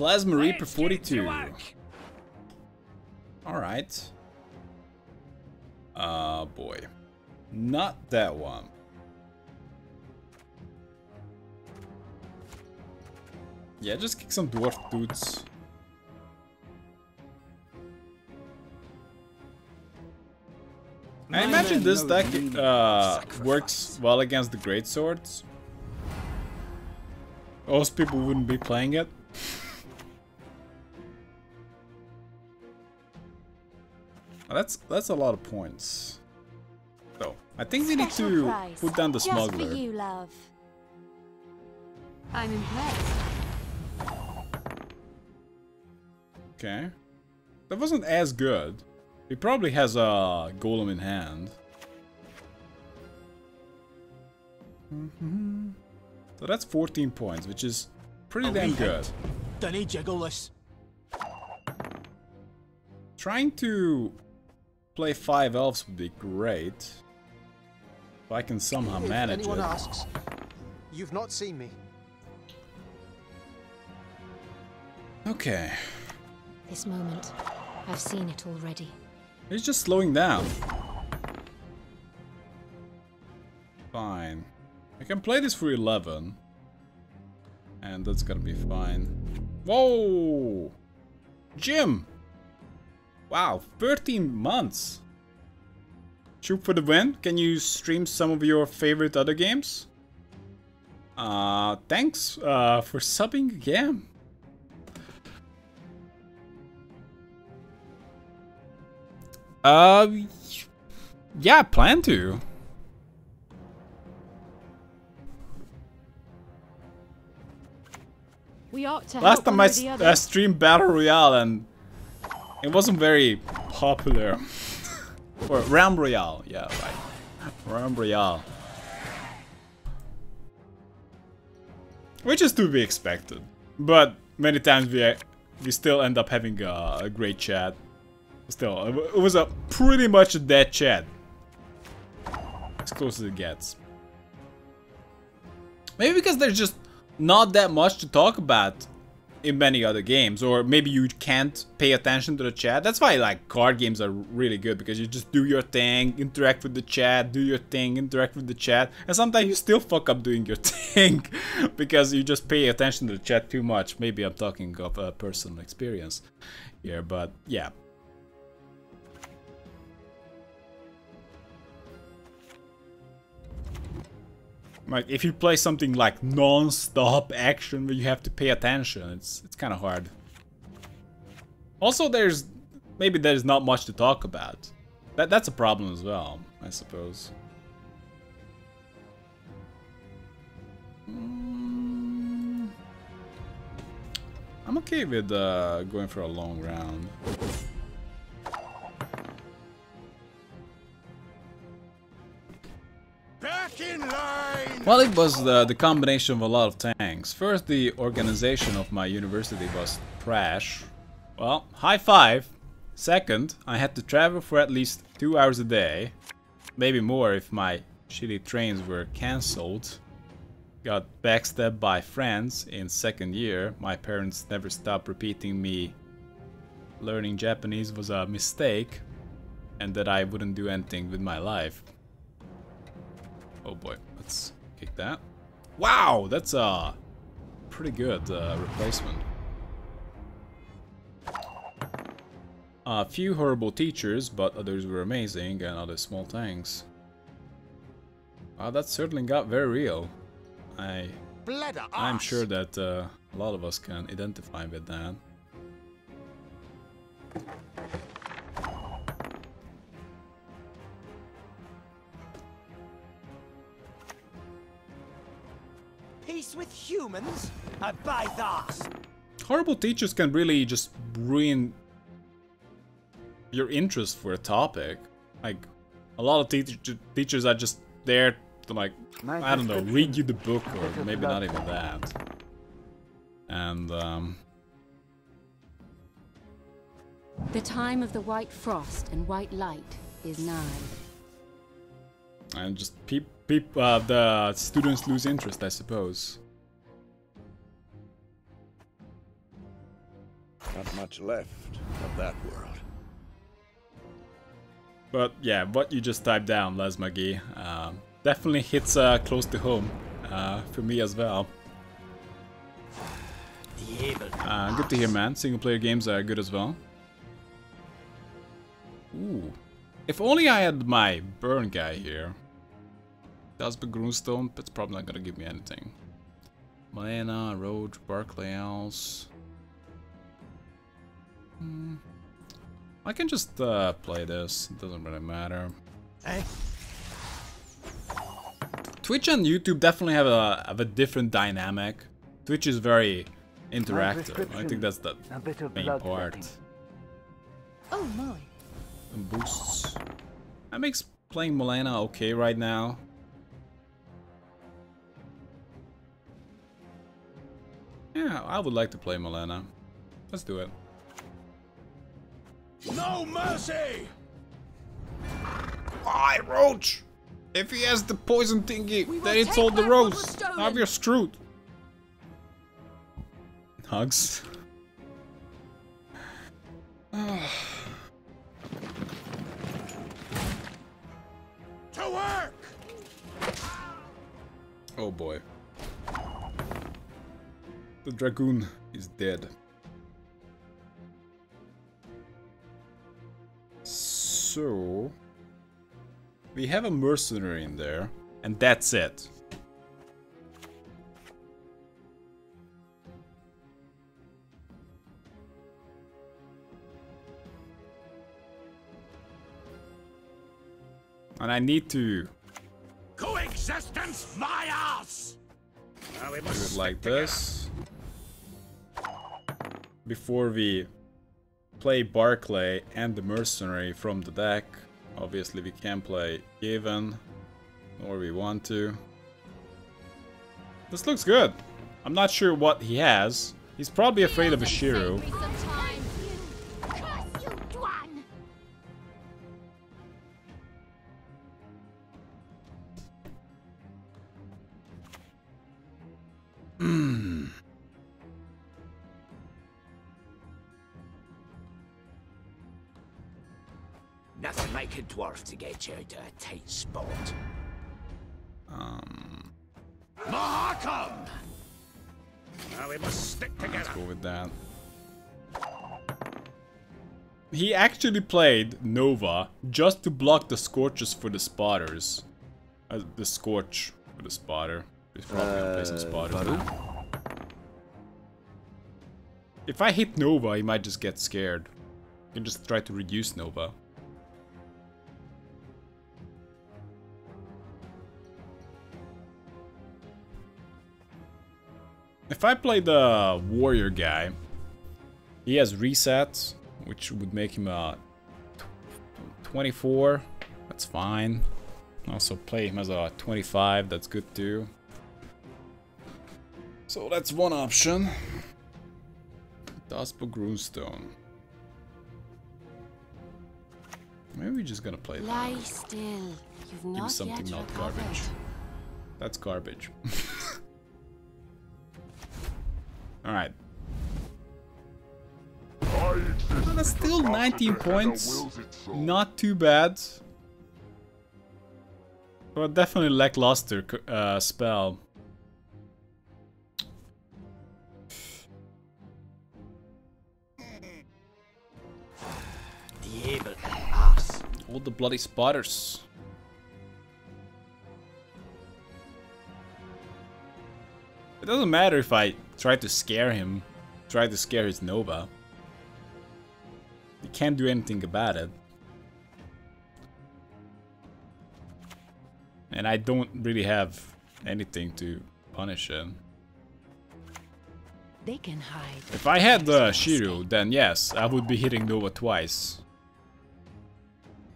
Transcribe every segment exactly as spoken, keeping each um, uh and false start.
Plasma Reaper forty-two. Alright. Ah, uh, boy. Not that one. Yeah, just kick some dwarf dudes. I imagine this deck uh, works well against the greatswords. Most people wouldn't be playing it. That's that's a lot of points. So I think we need to put down the smuggler. I'm impressed. Okay, that wasn't as good. He probably has a golem in hand. Mm-hmm. So that's fourteen points, which is pretty oh, damn good. Danny Jiggleless. Trying to play five elves would be great. If I can somehow manage if anyone it. Asks, you've not seen me. Okay. This moment, I've seen it already. He's just slowing down. Fine. I can play this for eleven. And that's gonna be fine. Whoa! Jim! Wow, thirteen months! Shupe for the win. Can you stream some of your favorite other games? Uh, thanks uh, for subbing again. Uh, yeah, I plan to. We ought to Last time I, st I streamed Battle Royale and it wasn't very popular. Or Realm Royale, yeah, right. Realm Royale. Which is to be expected. But many times we, we still end up having a, a great chat. Still, it was a pretty much a dead chat. As close as it gets. Maybe because there's just not that much to talk about in many other games, or maybe you can't pay attention to the chat. That's why like card games are really good, because you just do your thing, interact with the chat, do your thing, interact with the chat, and sometimes you still fuck up doing your thing because you just pay attention to the chat too much. Maybe I'm talking of a personal experience here, but yeah. Like if you play something like non-stop action where you have to pay attention, it's it's kind of hard. Also, there's maybe there's not much to talk about. That that's a problem as well, I suppose. Mm. I'm okay with uh, going for a long round. Back in line. Well, it was the, the combination of a lot of tanks. First, the organization of my university was trash. Well, high five. Second, I had to travel for at least two hours a day. Maybe more if my shitty trains were cancelled. Got backstabbed by friends in second year. My parents never stopped repeating me learning Japanese was a mistake and that I wouldn't do anything with my life. Oh boy, let's kick that. Wow, that's a pretty good uh, replacement. A few horrible teachers, but others were amazing, and other small tanks. Wow, that certainly got very real. I, I'm sure that uh, a lot of us can identify with that. With humans, I buy those. Horrible teachers can really just ruin your interest for a topic. Like, a lot of te teachers are just there to, like, I don't know, read you the book, or maybe not even that. And, um... the time of the white frost and white light is nigh. And just peep, peep, uh, the students lose interest, I suppose. Not much left of that world. But yeah, what you just typed down, Les Magee, uh, definitely hits uh, close to home uh, for me as well. Uh, good to hear, man. Single player games are good as well. Ooh. If only I had my burn guy here. Taspo Groonstone, that's probably not gonna give me anything. Melana, Roach, Barclay else. Hmm. I can just uh, play this, it doesn't really matter. Hey. Twitch and YouTube definitely have a, have a different dynamic. Twitch is very interactive, I think that's the main part. Oh my. And boosts. That makes playing Melana okay right now. Yeah, I would like to play Melana. Let's do it. No mercy! Hi, Roach! If he has the poison thingy, then it's all the rose. Now you're screwed. Hugs. To work! Oh boy. The Dragoon is dead. So we have a mercenary in there, and that's it. And I need to coexistence my ass. Now we must do it like this. Before we play Barclay and the mercenary from the deck, obviously we can play Yevon, or we want to. This looks good. I'm not sure what he has. He's probably afraid of a Shiru. Nothing like a dwarf to get you out of a tight spot. Um. Mahakam! Now we must stick together. Let's go with that. He actually played Nova just to block the Scorches for the spotters. Uh, the Scorch for the spotter. He's probably gonna play some spotters now. If I hit Nova, he might just get scared. You can just try to reduce Nova. If I play the warrior guy, he has resets, which would make him a twenty-four, that's fine. Also play him as a twenty-five, that's good too. So that's one option. Taspo Groonstone. Maybe we're just gonna play that. Lie still. You've not Give me something yet not recovered. Garbage. That's garbage. Alright. Well, that's still nineteen points. Not too bad. But definitely lackluster uh, spell. All the bloody spotters. It doesn't matter if I try to scare him, try to scare his Nova. He can't do anything about it. And I don't really have anything to punish him. They can hide. If I had the uh, Shiru, then yes, I would be hitting Nova twice.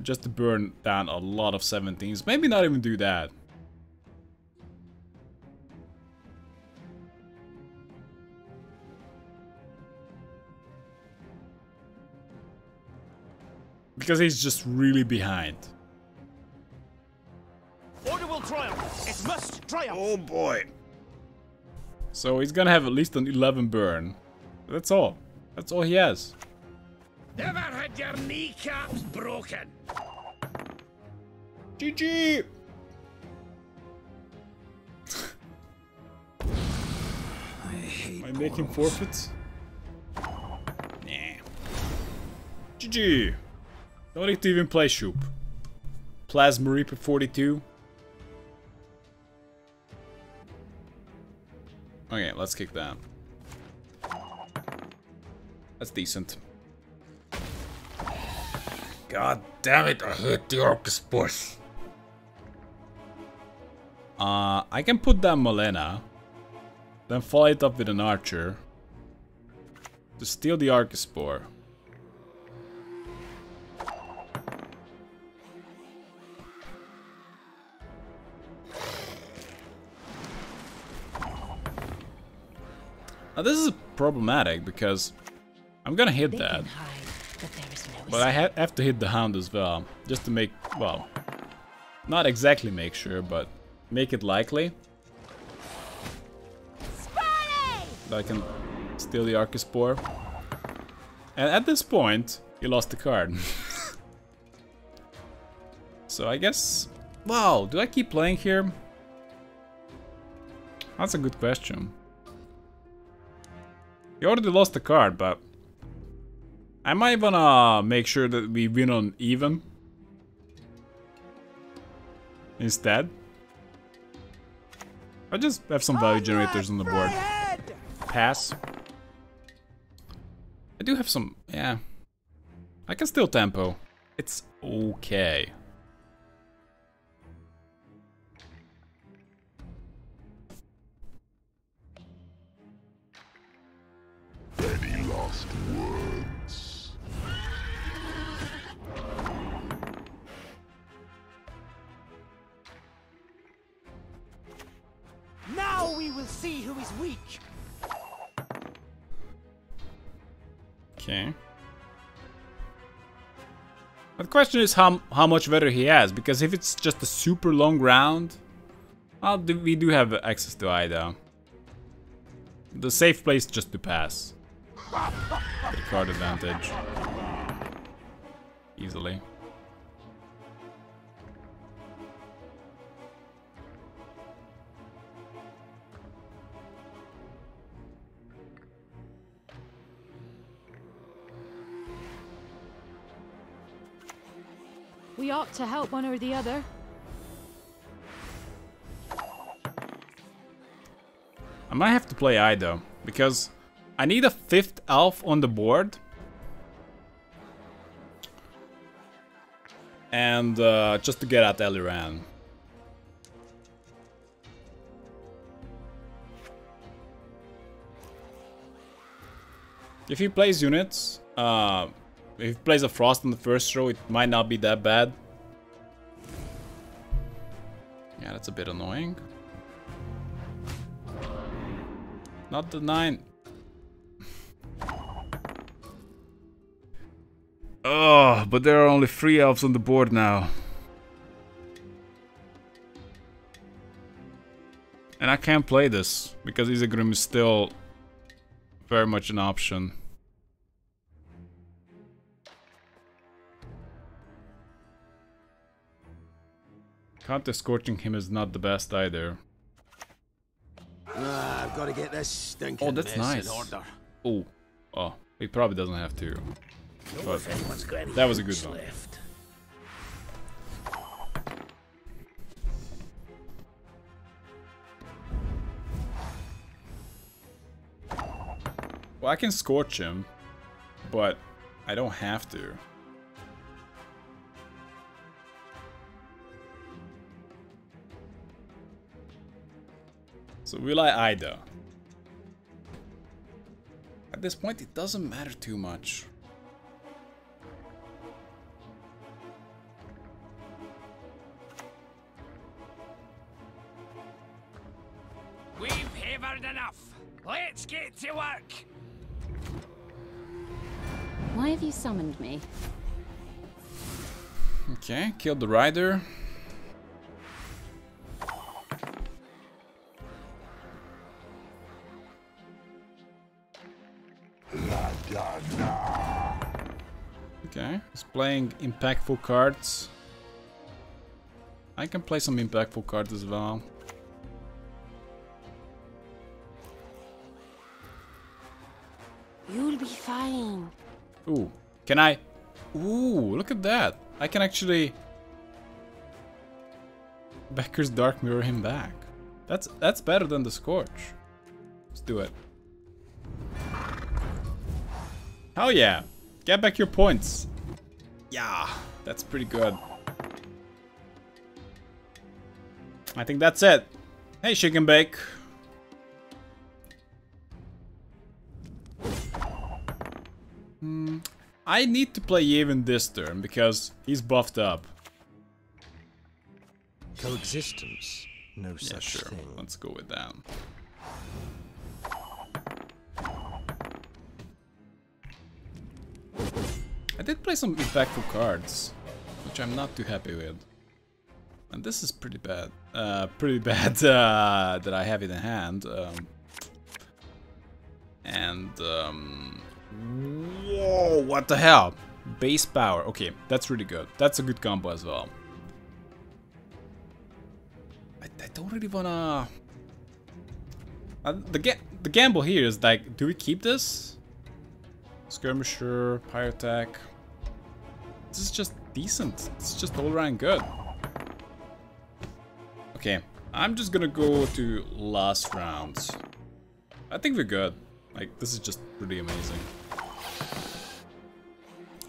Just to burn down a lot of seventeens. Maybe not even do that. Because he's just really behind. Order will triumph. It must triumph. Oh boy. So he's gonna have at least an eleven burn. That's all. That's all he has. Never had your kneecaps broken. G G. I hate. Am I making forfeits? Nah. G G. No need to even play Shupe. Plasma Reaper forty-two. Okay, let's kick that. That's decent. God damn it, I hate the Archespore. Uh, I can put down Melana, then follow it up with an archer to steal the Archespore. Now this is problematic because I'm gonna hit that, but I ha have to hit the hound as well, just to make, well, not exactly make sure, but make it likely that I can steal the Archespore. And at this point, he lost the card. So I guess, wow, do I keep playing here? That's a good question. He already lost the card, but I might wanna make sure that we win on even instead. I just have some value generators on the board. Pass. I do have some, yeah. I can still tempo. It's okay. Words. Now we will see who is weak. Okay. The question is how how much better he has, because if it's just a super long round, well, we do have access to Ida. The safe place just to pass. Good card advantage. Easily. We ought to help one or the other. I might have to play Ida, because I need a fifth elf on the board, and uh, just to get at Eliran. If he plays units, uh, if he plays a frost on the first row, it might not be that bad. Yeah, that's a bit annoying. Not the nine. Oh, but there are only three elves on the board now. And I can't play this, because Izagrim is still very much an option. Counter scorching him is not the best either. Uh, I've got to get this stinking oh, that's nice. Oh, oh, he probably doesn't have to. But that was a good one. Well, I can scorch him, but I don't have to. So will I Ida? At this point, it doesn't matter too much. Let's get to work. Why have you summoned me? Okay, killed the rider. Blood Okay, he's playing impactful cards. I can play some impactful cards as well. You'll be fine. Ooh, can I? Ooh, look at that. I can actually Becker's Dark Mirror him back. That's that's better than the Scorch. Let's do it. Hell yeah. Get back your points. Yeah, that's pretty good. I think that's it. Hey, Chicken Bake. Hmm. I need to play Yevon this turn because he's buffed up. Coexistence, no such yeah, sure. thing. Let's go with that. I did play some impactful cards, which I'm not too happy with. And this is pretty bad. Uh, pretty bad uh, that I have it in hand. Um, and um, whoa, what the hell? Base power. Okay, that's really good. That's a good combo as well. I, I don't really wanna. Uh, the ga the gamble here is like, do we keep this? Skirmisher, Pyrotech. This is just decent. It's just all around good. Okay, I'm just gonna go to last rounds. I think we're good. Like, this is just pretty amazing.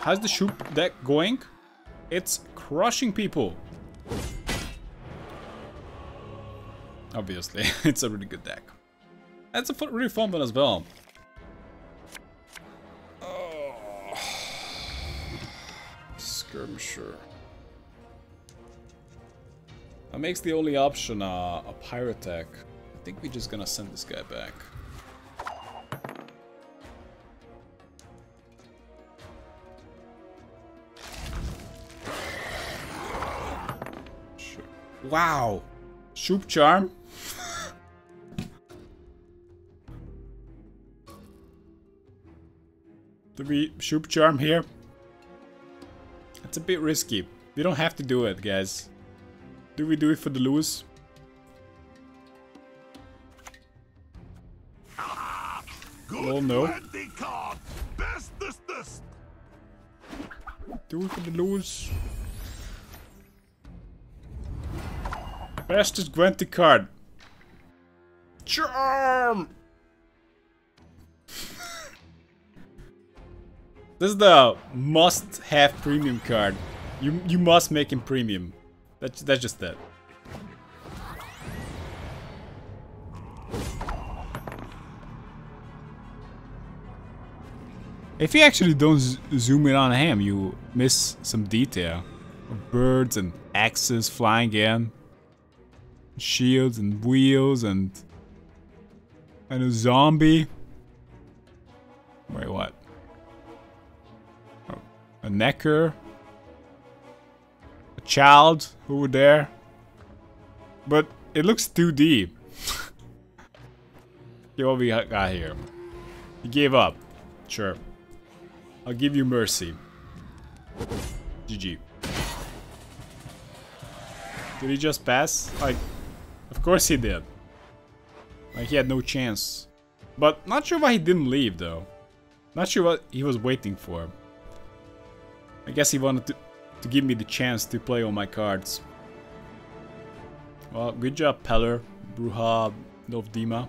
How's the Shupe deck going? It's crushing people. Obviously, it's a really good deck. That's a really fun one as well. Oh. Skirmisher. That makes the only option uh, a Pyrotech. I think we're just gonna send this guy back. Sure. Wow! Shupe Charm? Do we Shupe Charm here? It's a bit risky. We don't have to do it, guys. Do we do it for the lose? Ah, oh no. Do it for the lose. Bestest Gwenty card. Charm! This is the must-have premium card. You you must make him premium. That's, that's just that. If you actually don't z zoom in on him, you miss some detail. Birds and axes flying in. Shields and wheels and... And a zombie. Wait, what? Oh, a necker. Child who were there, but it looks two D. Okay, what we got here? He gave up. Sure, I'll give you mercy. G G. Did he just pass? Like, of course he did. Like, he had no chance. But not sure why he didn't leave though. Not sure what he was waiting for. I guess he wanted to to give me the chance to play all my cards. Well, good job, Peller, Bruha, Novdima.